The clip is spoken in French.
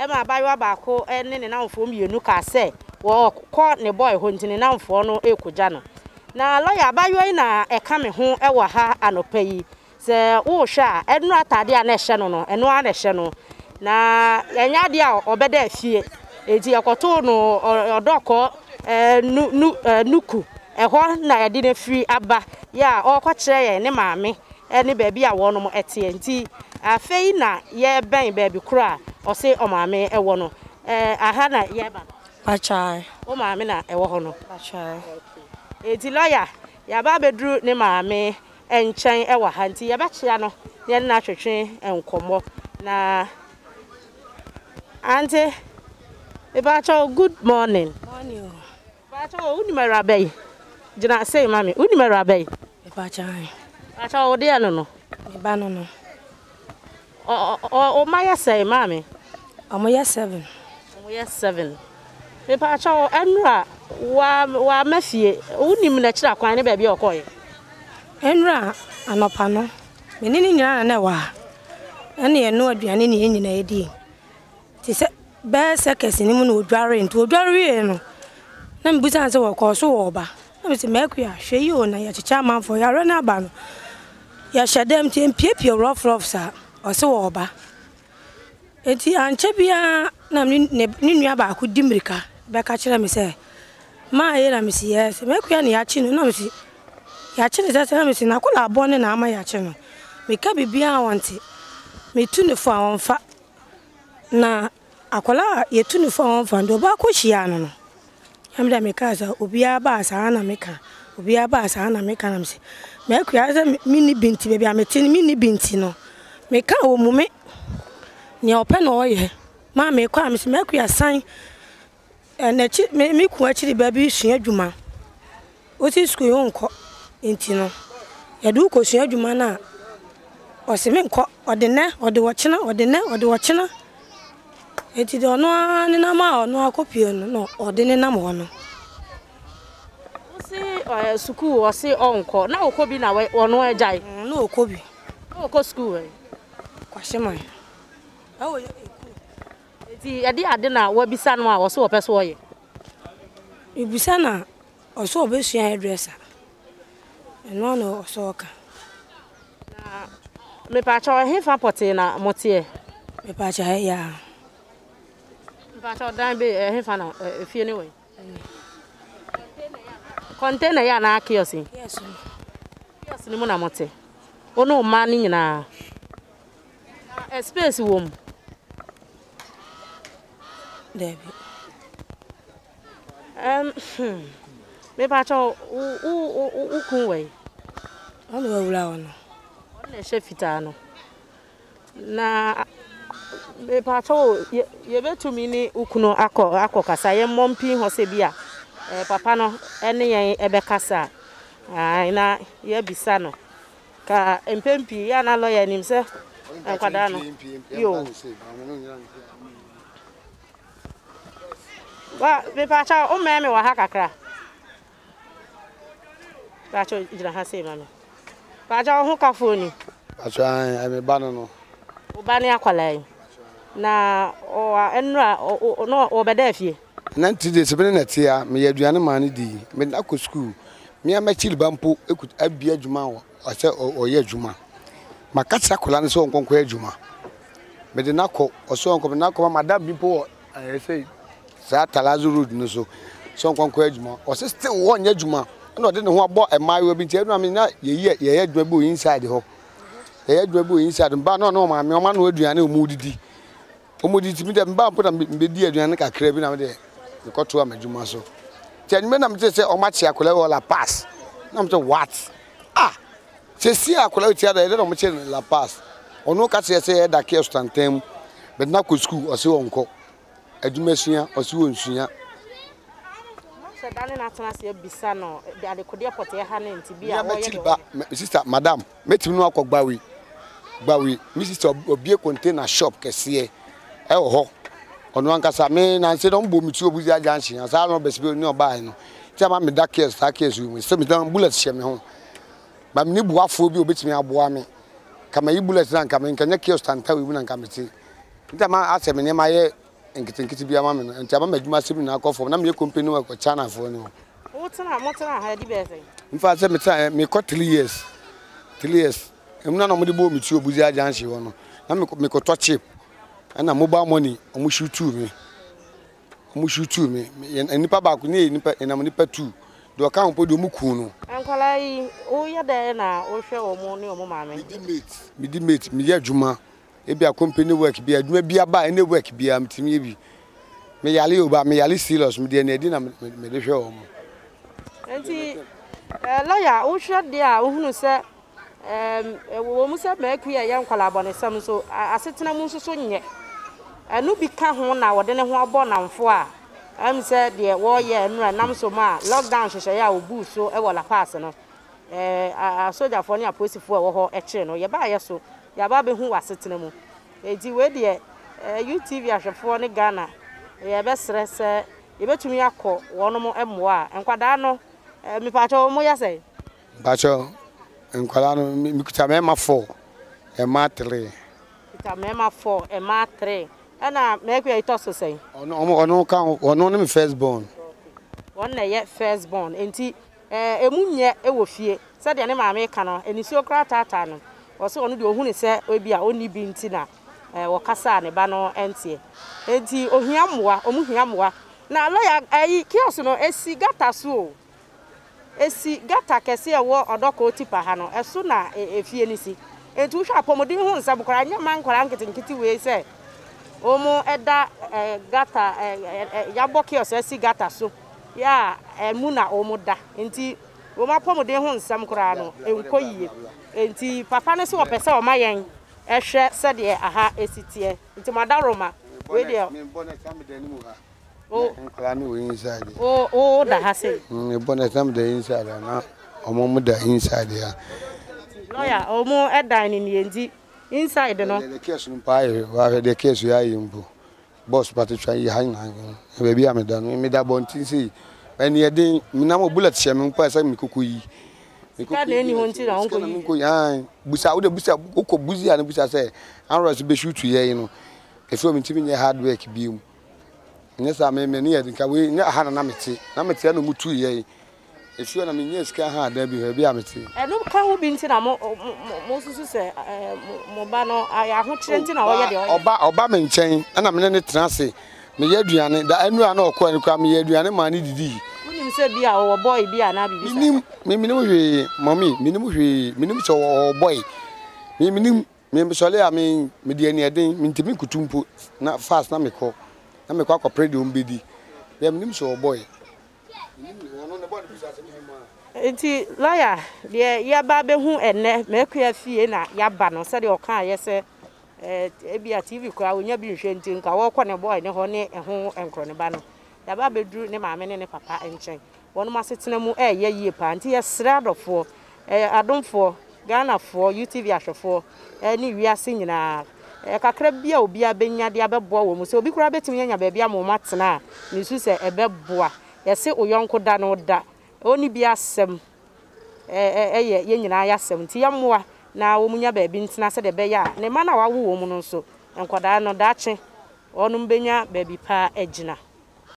Emma Bawa Bako and then now from you nuka say, or caught the boy hunting now for no ekujano. Now, lawyer Bayoina, a coming home, a waha and a pay. Say, oh, sha, and not a dear national and one national. Now, and yadia or better fear, a dear cotono or doco, a nuku, a horn, I didn't free abba, ya or coche, and a mammy, and a baby I want more at TNT. A feina, ye bang baby cry, or say, oh, mammy, a wono. A hana yeba. Pacha, oh, mamma, a wono. Pacha. It's a lawyer. Yababe drew ne mammy and chain our hunty, Yabachiano, then natural chain and combo. Na Auntie, Bacho, good morning. Morning. Bacho, Unimera Bay. Do not say, Mammy, Unimera Bay. Bacha, Bacho, dear no. Banano. Oh, my say, Mammy. Oh, my 7. Oh, yes, 7. Bacho, Enra. Wa mafie unim na kira kwan ne ba bi okoye enra anopa no menini nyana na wa ene eno aduane ne nyina yedi ti se ba sekesi ni mu no odware nto odware no na mbuza se wo ko so wo ba na se meku ya hwe yi o na ya chicha manfo ya re na ba no ya shedem ti mpiepie rough rough sa o se wo ba eti anche bia na ni nua ba ko dimirika ba ka kira me se ma era misi yes mekuya ni yachi no na misi yachi ni sasa na misi na kula abone na ama yachi no meka bibia wonte metu ne fo awonfa na akola yetu ne fo awonfa ndo ba ko hia no no amda meka sa obia ba sa na meka obia ba sa na meka na misi mekuya sa mini binti bibia meti mini binti no meka wo mume ni ope no oye ma meka misi mekuya san enachi me kuachiri baby sua dwuma oti skuyo onko enti no yadu ko sua dwuma na osime nko odene odewochina odene odewochina enti do no ani na ma ono akopio no odene na mo no osi suku osi onko na okobi na ono ajai no okobi no okko school we kwashema awo ti ade ade na wabisa no a wo so opeso oye ibisa na o so obesu addressa eno no so ka na me pa cha he fa poti na motie me pa cha ya me pa cha dan be he fa na fie ni we container ya na akiosi yes ni mo na motie ono ma ni nyina space wo mu David. Maybe I saw who can wait. On the round. On the chef itano. Na maybe I saw you better to me Ukuno Ako Casaya, Mompin Hosebia, Papano, any Ebecasa. I na ye bisano. Ka Empempi, Yana lawyer himself, and Cadano. You. Wa me pacha o me wa ha kakra pacha jira ha se mami pacha ho ka foni pacha e me bana no o bani akwalai na o enra no o beda afie na ntide se bene na tia me yaduane ma ne di me na ko school me ama chili bampo ekut abia djuma o se o ye djuma makata kola ne so nkonko adjuma me de na ko o so nkonko na ko ma da bipo e sei sa talazu road no so nkonko adjuma o se still won ya adjuma na o de ne ho abo e maiwe bi ntia na me na ye adjuma bo inside ho ye adjuma bo inside ba no no ma me o ma no aduane o mudidi mi de ba po na me di aduane kakra bi na me de me koto am adjuma so tian me na me se o ma chi akola o la pass na me what ah se si akola o tia da de no me chi la pass ono ka se se da ke stantem but na ko school o se onko Edumesia or Sunia. Bisano, the Kodia Potia Hanin to be a sister, Madame, Metuno Bawi Bawi, Mrs. Obia container shop, Cassia, El Ho, on one Casame, and said on Bumitu with the dancing as I don't best no buying. Tell me that case, that case, you will send me down bullets, Shem home. But me boaphobia beats me up, Wami. Come a bullets and come in, can you kill Santa women and come to see? That my ass, I mean, my nkiti biama me no nti aba madwuma sɛm na akɔfo na me company no akɔcha na afo no wo tena mo tena ha di bɛsɛ mfa sɛ me tena me kɔ 3 years emuna na mo de bo mi tuo buzi ajanhye wo no na me kɔ tɔ chip na mobile money omo shoot me nipa ba ko ni nipa na mo nipa 2 do ka ho podo mu ku no ankola yi wo ye de na wo hwe wo mo ni wo ma me midi mate mi ye dwuma ebi a company work bi aduma bi aba ene work bi am timi bi me yale oba me yale serious me de na edi na me de hwe wo mo enti lawyer wo hwe de a wo hunu se wo mu se ma ku ya yankola bo ne sam so asetena mu so nye anu bi ka ho na wo de ne ho abo namfo a am se de wo ye enura nam so ma lockdown hwehwe ya obu so e wo la pass no a soldier for ni apolice fo e wo ho e kire no ye ba ye so yaba be hu asetena mu edi we de UTV ahwefo ne Ghana ye be sere se ye betumi akọ wo no mo emoa enkwada no mi pa cho mo ya sei ba cho enkwada no mi kuta me ma 4 e ma 3 kuta me ma 4 e ma 3 ana me ku ya itoso sei ono ka ono me first born one na ye first born enti emunye e wo fie se de ne ma me ka no enisuo kra tata no oso onu de ohuni se obi a oni bi ntina wokasa ne ba no entie enti ohiamoa omuhiamoa na lawyer ayi kios no esi gata so esi gata kese ewo odoko otipa ha no eso na efie ni si enti wo hwa pomodin hu nsa bukora nya man kora nkitikiti we se omo eda gata yabo kios esi gata so ya emu na omo da enti wo ma pomodin hu nsa mkora no enkoyie enti papa ne se wo pese o mayen ehwe se de aha esitie enti madaroma we de me bonnet am de nimu ha o nkla ni we inside o da ha se me bonnet am de inside na omo mu da inside ya lawyer omo edan ni enti inside no the case no pa e wa the case ya yimbo boss but try yi han na be bi am da no me da bontin si eni edin mi na mo bullet she me pa se me kokoyi I was able to get a good job. Or boy, be an abby. Minimum, mommy, minimum, or boy. Minimum, Solea, I mean, Mediania, Mintimikutumpu, not fast, Namiko, Namako, Predum Biddy. They mean so, boy. It's lawyer, dear Babahu and Mercury Fiena, Yabano, said your car, yes, sir. Be a TV crowd, we never be shanting, I walk on a boy, no honey, and home and cronabano. Yaba bedru ne maame ne papa enchen wonu ma setena mu ye yie pa nti ye sradofo adomfo Ghana fo UTV ahwefo ni wiase nyina kakra bia obi abenya de abeboa wo mu se obi kura betimi nya ba bia mo matena ni su se ebeboa ye se oyonko da no da oni bia sem ye nyina ya sem nti ya moa na wo munya ba bi ntina se de be ya ne ma na wawo wo mu nso enkoda no da che onu mbenya ba bi pa ejina